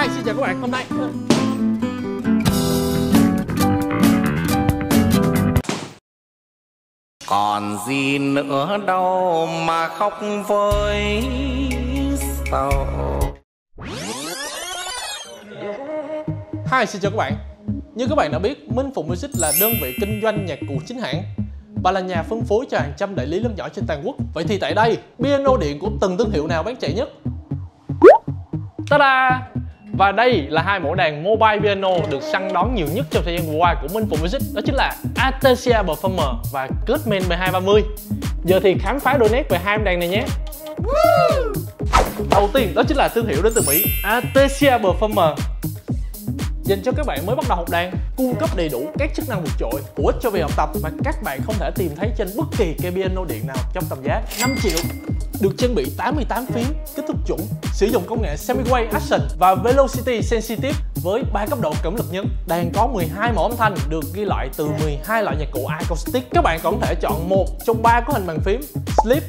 Hi, xin chào các bạn. Hôm nay còn gì nữa đâu mà khóc với sao. Hi, xin chào các bạn. Như các bạn đã biết, Minh Phụng Music là đơn vị kinh doanh nhạc cụ chính hãng và là nhà phân phối cho hàng trăm đại lý lớn nhỏ trên toàn quốc. Vậy thì tại đây, piano điện của từng thương hiệu nào bán chạy nhất? Ta-da! Và đây là hai mẫu đàn mobile piano được săn đón nhiều nhất trong thời gian qua của Minh Phụng Music. Đó chính là Artesia Performer và Kurtzman P230. Giờ thì khám phá đôi nét về hai đàn này nhé! Đầu tiên, đó chính là thương hiệu đến từ Mỹ, Artesia Performer, dành cho các bạn mới bắt đầu học đàn, cung cấp đầy đủ các chức năng vượt trội, bổ ích cho việc học tập mà các bạn không thể tìm thấy trên bất kỳ cây piano điện nào trong tầm giá 5 triệu. Được trang bị 88 phím, kích thước chuẩn, sử dụng công nghệ Semiway Action và Velocity Sensitive với 3 cấp độ cảm lực nhấn. Đàn có 12 mẫu âm thanh được ghi lại từ 12 loại nhạc cụ acoustic. Các bạn còn có thể chọn một trong 3 cấu hình bàn phím: Sleep,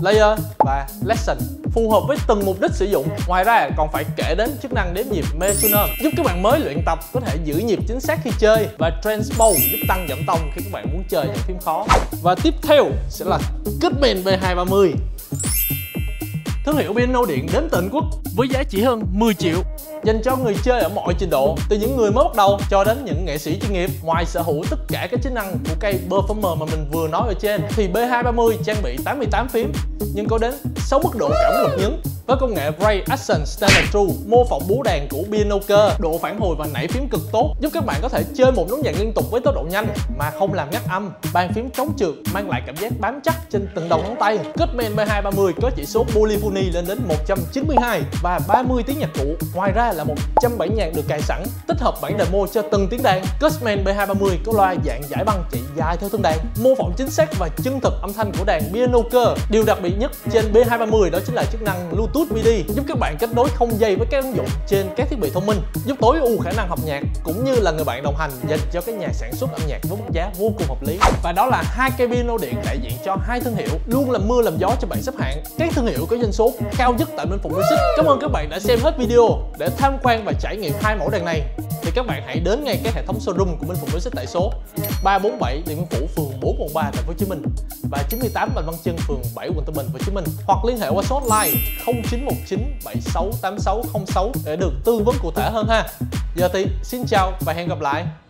Layer và Lesson, phù hợp với từng mục đích sử dụng. Ngoài ra còn phải kể đến chức năng đếm nhịp metronome, giúp các bạn mới luyện tập có thể giữ nhịp chính xác khi chơi, và Transpose giúp tăng giảm tông khi các bạn muốn chơi những phím khó. Và tiếp theo sẽ là Kurtzman P230, thương hiệu piano điện đến từ Anh Quốc với giá chỉ hơn 10 triệu, dành cho người chơi ở mọi trình độ, từ những người mới bắt đầu cho đến những nghệ sĩ chuyên nghiệp. Ngoài sở hữu tất cả các chức năng của cây Performer mà mình vừa nói ở trên, thì P230 trang bị 88 phím nhưng có đến 6 mức độ cảm lực nhấn với công nghệ Ray Action Standard True, mô phỏng bú đàn của piano cơ, độ phản hồi và nảy phím cực tốt, giúp các bạn có thể chơi một nốt nhạc liên tục với tốc độ nhanh mà không làm ngắt âm. Bàn phím chống trượt mang lại cảm giác bám chắc trên từng đầu ngón tay. Kurtzman P230 có chỉ số polyphony lên đến 192 và 30 tiếng nhạc cụ. Ngoài ra là 100 bản nhạc được cài sẵn, tích hợp bản demo cho từng tiếng đàn. Kurtzman P230 có loa dạng giải băng chạy dài theo thân đàn, mô phỏng chính xác và chân thực âm thanh của đàn piano cơ. Điều đặc biệt nhất trên P230 đó chính là chức năng Bluetooth MIDI, giúp các bạn kết nối không dây với các ứng dụng trên các thiết bị thông minh, giúp tối ưu khả năng học nhạc cũng như là người bạn đồng hành dành cho các nhà sản xuất âm nhạc với mức giá vô cùng hợp lý. Và đó là hai cây piano điện đại diện cho hai thương hiệu luôn làm mưa làm gió cho bảng xếp hạng các thương hiệu có doanh số cao nhất tại Minh Phụng Music. Cảm ơn các bạn đã xem hết video. Để tham quan và trải nghiệm hai mẫu đàn này thì các bạn hãy đến ngay các hệ thống showroom của Minh Phụng Music tại số 347 Điện Biên Phủ, phường 4 quận 3 thành phố Hồ Chí Minh và 98 Bạch Văn Trưng, phường 7 quận Tân Bình, Hồ Chí Minh, hoặc liên hệ qua số hotline 0919 768606 để được tư vấn cụ thể hơn ha. Giờ thì xin chào và hẹn gặp lại.